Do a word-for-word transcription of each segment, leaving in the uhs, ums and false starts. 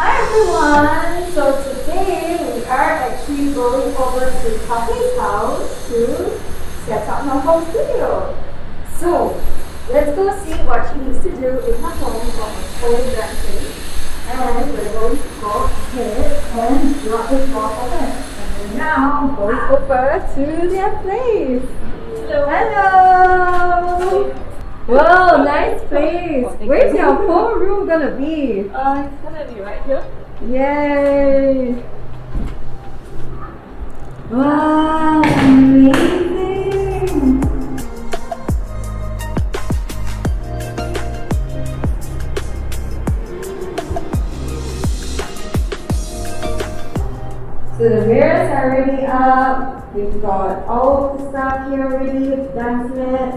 Hi everyone! So today we are actually going over to Kah Hui's house to set up my home studio. So let's go see what she needs to do in her home for her own dancing. And we're going to go ahead and drop the floor open. And we're now going over to their place. Hello! Hello. Wow, nice place! Oh, where's your whole room gonna be? Uh, it's gonna be right here. Yay! Wow, amazing! So the mirrors are already up. We've got all of the stuff here already, the dance mat.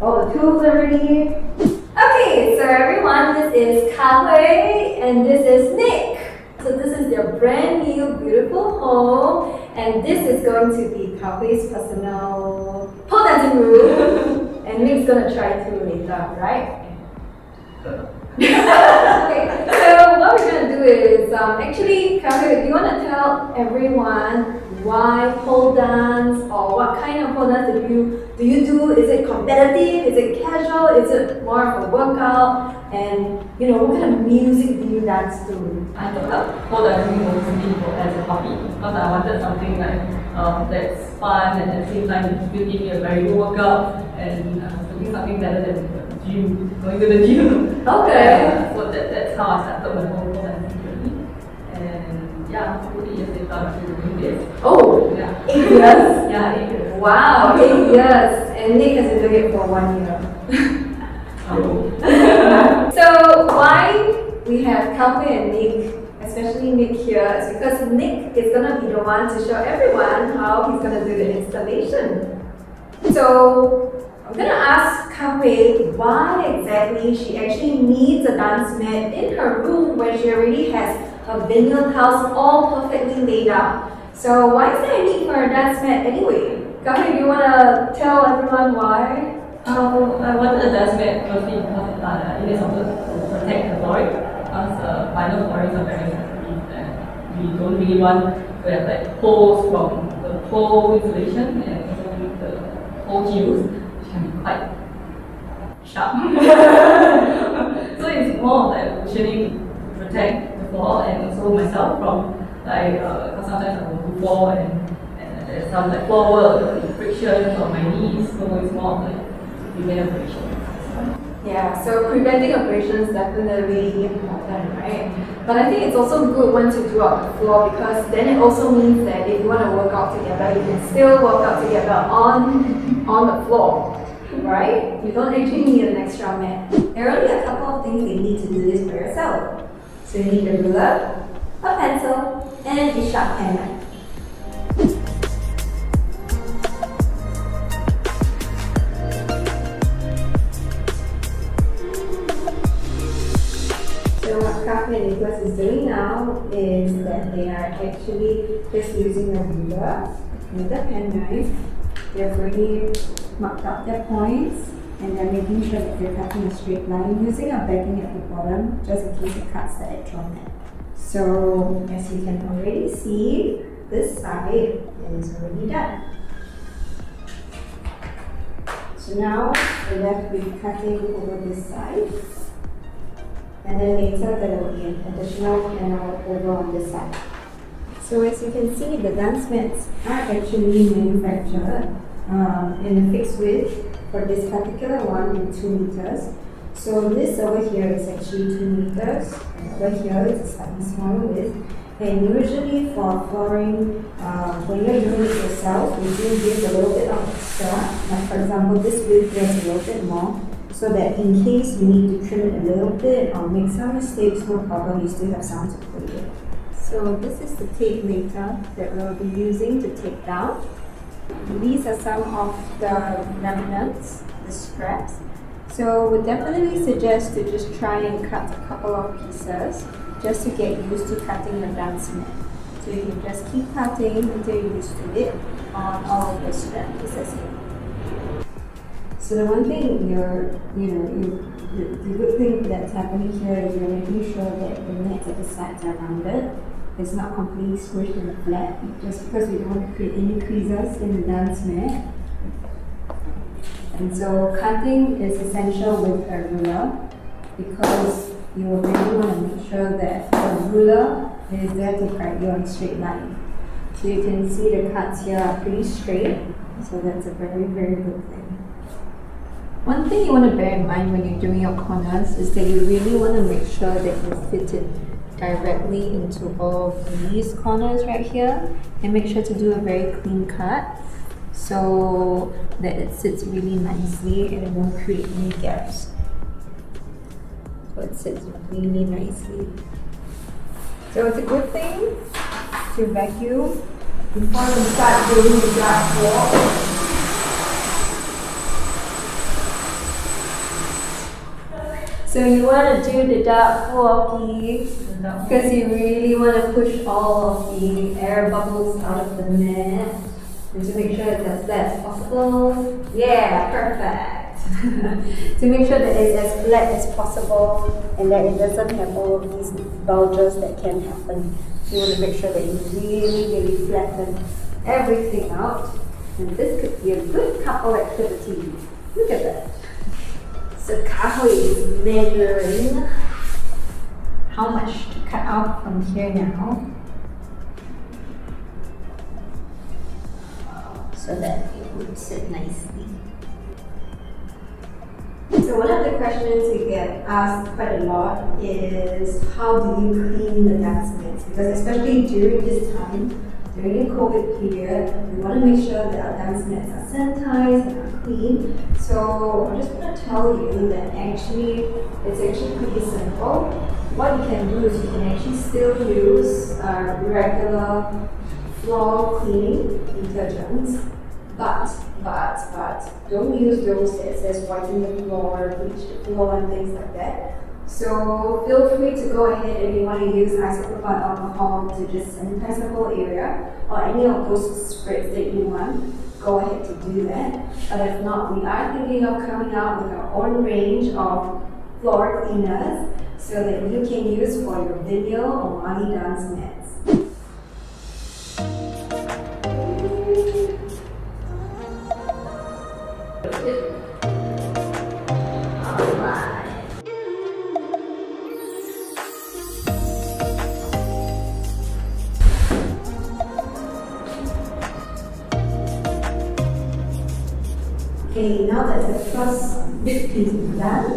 All the tools are ready. Okay, so everyone, this is Kah Hui and this is Nick. So this is their brand new beautiful home, and this is going to be Kah Hui's personal pole dancing room. And Nick's gonna try to later, right? Okay, so what we're gonna do is um, actually, Kah Hui, do you wanna tell everyone why pole dance, or what kind of pole dance do you do? You do? Is it competitive? Is it casual? Is it more of a workout? And you know, what kind of music do you dance to? I thought that pole dancing was beautiful as a hobby, because I wanted something like um, that's fun and at the same time it still gave me a very workout, and I was looking something better than the gym, going to the gym. Okay. Yeah, so that, that's how I started my whole pole dancing journey. And yeah, really years later I was doing this. Oh, yeah. Eight years? Yeah, eight years. Wow, eight years. And Nick has been doing it for one year. Oh. So why we have Kah Hui and Nick, especially Nick here, is because Nick is gonna be the one to show everyone how he's gonna do the installation. So I'm gonna ask Kah Hui why exactly she actually needs a dance mat in her room when she already has her vinyl tiles all perfectly laid out. So why is there a need for a dance mat anyway? Kah Hui, do you want to tell everyone why? Um, I wanted a dance mat mostly because uh, it is also to protect the flooring, because uh, vinyl floorings are very sensitive and we don't really want to have like holes from the pole insulation and also the pole heels, which can be quite sharp. So it's more like cushioning to protect the floor and also myself from like uh, sometimes I will move forward and, and there's some like forward friction on my knees, so it's more like prevent abrasions. Yeah, so preventing abrasions definitely important, right? But I think it's also good when to do out the floor, because then it also means that if you want to work out together, you can still work out together on on the floor. Right? You don't actually need an extra mat. There are only a couple of things you need to do this for yourself. So you need a ruler, a pencil, and a sharp pen. So what Kah Hui and Nicholas is doing now is that they are actually just using a ruler with a pen knife. They've already marked out their points, and they're making sure that they're cutting a straight line using a backing at the bottom, just in case it cuts the edge on it. So, as you can already see, this side is already done. So now, we're left with cutting over this side. And then later, there will be an additional panel over on this side. So as you can see, the dance mats are actually manufactured um, in a fixed width. For this particular one, in two meters. So this over here is actually two meters, and over here is a slightly smaller width. And usually for flooring, uh, when you're doing it yourself, you do give a little bit of extra. Like for example, this width there's a little bit more, so that in case you need to trim it a little bit or make some mistakes, no problem, you still have some to play with. So this is the tape later that we'll be using to tape down. These are some of the remnants, the scraps. So we definitely suggest to just try and cut a couple of pieces just to get used to cutting the dance mat. So you can just keep cutting until you're used to it on all of the scrap pieces. So the one thing you're, you know, you the, the good thing that's happening here is we're making sure that the nets at the sides are rounded. It's not completely squished in the flat, just because we don't want to create any creases in the dance mat. And so cutting is essential with a ruler, because you will really want to make sure that the ruler is there to guide you on a straight line. So you can see the cuts here are pretty straight, so that's a very, very good thing. One thing you want to bear in mind when you're doing your corners is that you really want to make sure that you fit it directly into all of these corners right here, and make sure to do a very clean cut so that it sits really nicely and it won't create any gaps. So it sits really nicely. So it's a good thing to vacuum before we start doing the glass wall. So you want to do the dark walkie because you really want to push all of the air bubbles out of the net and to make sure it's as flat as possible. Yeah, perfect! To make sure that it's as flat as possible and that it doesn't have all of these bulges that can happen. You want to make sure that you really, really flatten everything out. And this could be a good couple activity. Look at that. So Kah Hui is measuring how much to cut out from here now, so that it would sit nicely. So one of the questions we get asked quite a lot is, how do you clean the dance mats? Because especially during this time, during the COVID period, we want to make sure that our dance mats are sanitized and are clean. So I just want to tell you that actually it's actually pretty simple. What you can do is you can actually still use uh, regular floor cleaning detergents, but but but don't use those that says whiten the floor, bleach the floor, and things like that. So feel free to go ahead if you want to use isopropyl alcohol to just sanitize the whole area, or any of those sprays that you want, go ahead to do that. But if not, we are thinking of coming out with our own range of floor cleaners so that you can use for your video or Marley dance mats. Okay, now that the first bit is done,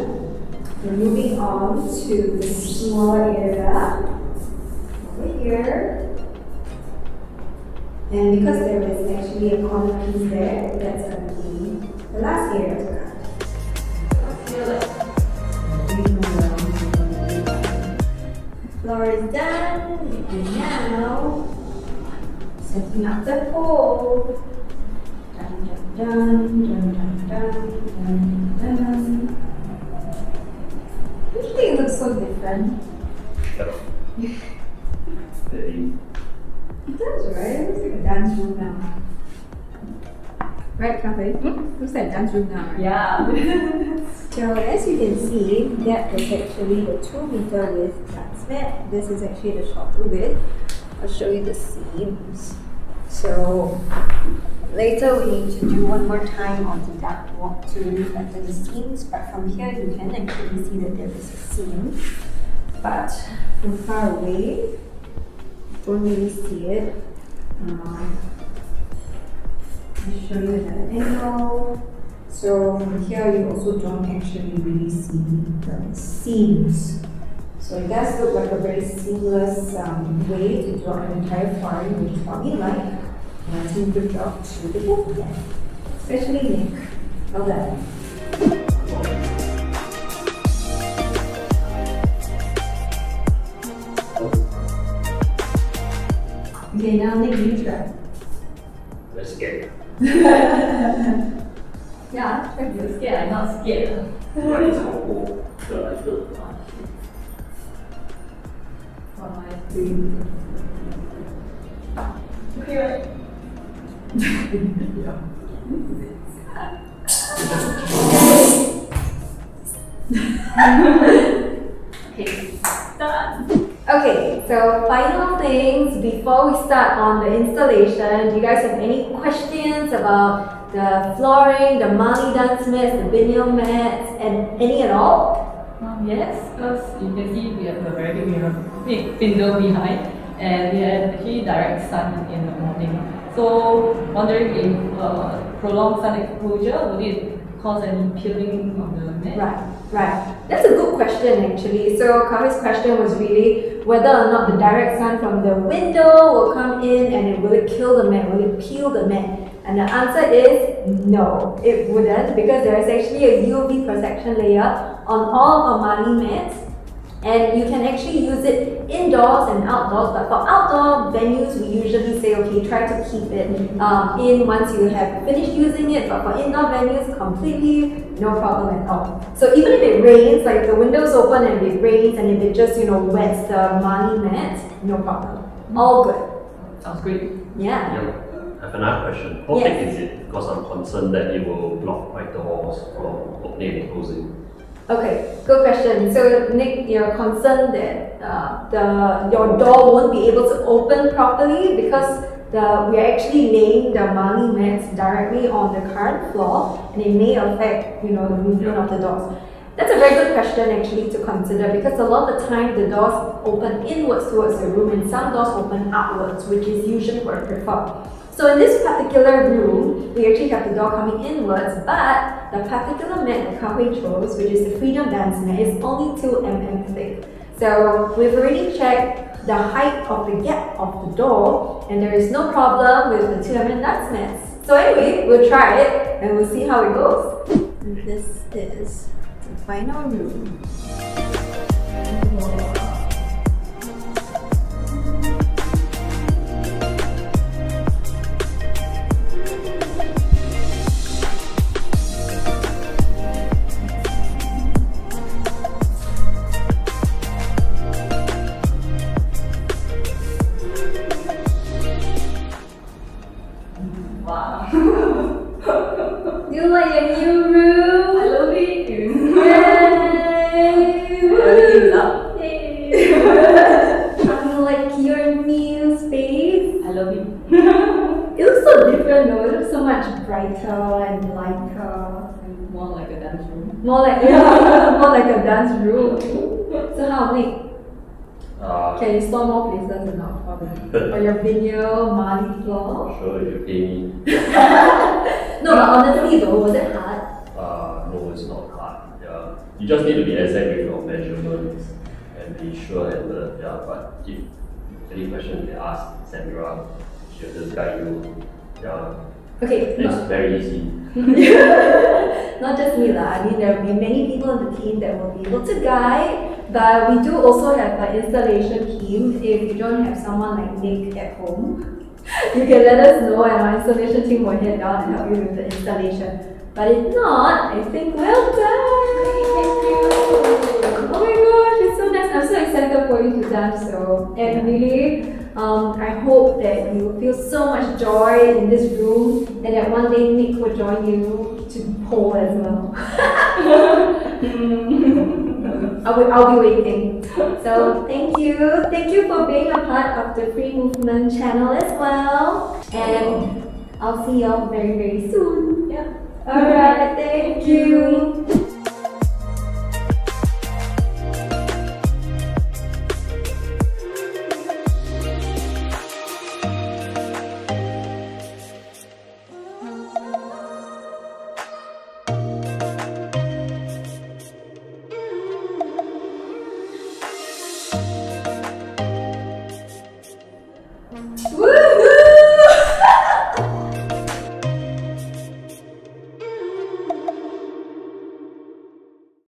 we're moving on to the smaller area over here. And because there is actually a corner piece there, that's going to be the last area to cut. The floor is done, and now setting up the pole. Dun, dun, dun, dun, dun, dun. Usually it looks so different. Yeah. It does, right? It looks like a dance room now. Right, Kah Hui? Hmm? Looks like a dance room now, right? Yeah. So as you can see, that is actually the two meter width dance mat. This is actually the shorter width. I'll show you the seams. So later we need to do one more time on the dark walk to really enter the seams, but from here you can actually see that there is a seam, but from far away don't really see it. Um, I'll show you another angle. So from here you also don't actually really see the seams. So it does look like a very seamless um, way to draw an entire flooring, which probably like. And I think good job to the book, yeah. Especially Nick. Well done. Okay, now Nick, you try. Let's get yeah, try to scared. I'm not scared. Five, three. Okay, right? Yeah. Okay, start. Okay, so final things before we start on the installation. Do you guys have any questions about the flooring, the Marley dance mats, the vinyl mats, and any at all? Um, yes, because you can see we have a very big window, big window behind, and we have actually direct sun in the morning. So, wondering if uh, prolonged sun exposure would it cause any peeling of the mat? Right, right. That's a good question actually. So, Kah Hui's question was really whether or not the direct sun from the window will come in and it will it kill the mat, will it peel the mat? And the answer is no, it wouldn't, because there is actually a U V protection layer on all of our Marley mats, and you can actually use it indoors and outdoors. But for outdoor venues, we usually say, okay, try to keep it um, in once you have finished using it. But for indoor venues, completely no problem at all. So even if it rains, like the windows open and it rains, and if it just you know wets the Marley mats, no problem. All good. Sounds great. Yeah. Yep. I have another question. How thick yes. is it? Because I'm concerned that it will block my doors from opening and closing. Okay, good question. So Nick, you're concerned that uh, the your door won't be able to open properly because the we're actually laying the Marley mats directly on the current floor, and it may affect you know the movement yeah. of the doors. That's a very good question actually to consider, because a lot of the time the doors open inwards towards the room and some doors open outwards, which is usually what I prefer. So in this particular room, we actually have the door coming inwards, but the particular mat that Kah Hui chose, which is the Freedom Dance mat, is only two millimeters thick. So we've already checked the height of the gap of the door, and there is no problem with the two millimeter dance mats. So anyway, we'll try it and we'll see how it goes. And this is the final room. More like, yeah. more like a dance room. So how, Nick? Uh, Can you store more places or not for, the, for your video, Marley floor? Sure, you pay me. No, but honestly though, was it hard? Uh, no, it's not hard. Yeah. You just need to be exact with your measurements and be sure and learn. Yeah, but if any question you can ask Sandra, she'll just guide you. Yeah. Okay. It's no. very easy. Not just me, lah. I mean, there will be many people on the team that will be able to guide, but we do also have an installation team. If you don't have someone like Nick at home, you can let us know, and our installation team will head down and help you with the installation. But if not, I think well done. Thank you. Oh my gosh, it's so nice. I'm so excited for you to dance. So, and really. Um, I hope that you feel so much joy in this room, and that one day Nick will join you to pole as well. I'll, be, I'll be waiting. So thank you. Thank you for being a part of the Free Movement channel as well. And I'll see y'all very, very soon. Yeah. Alright, thank you.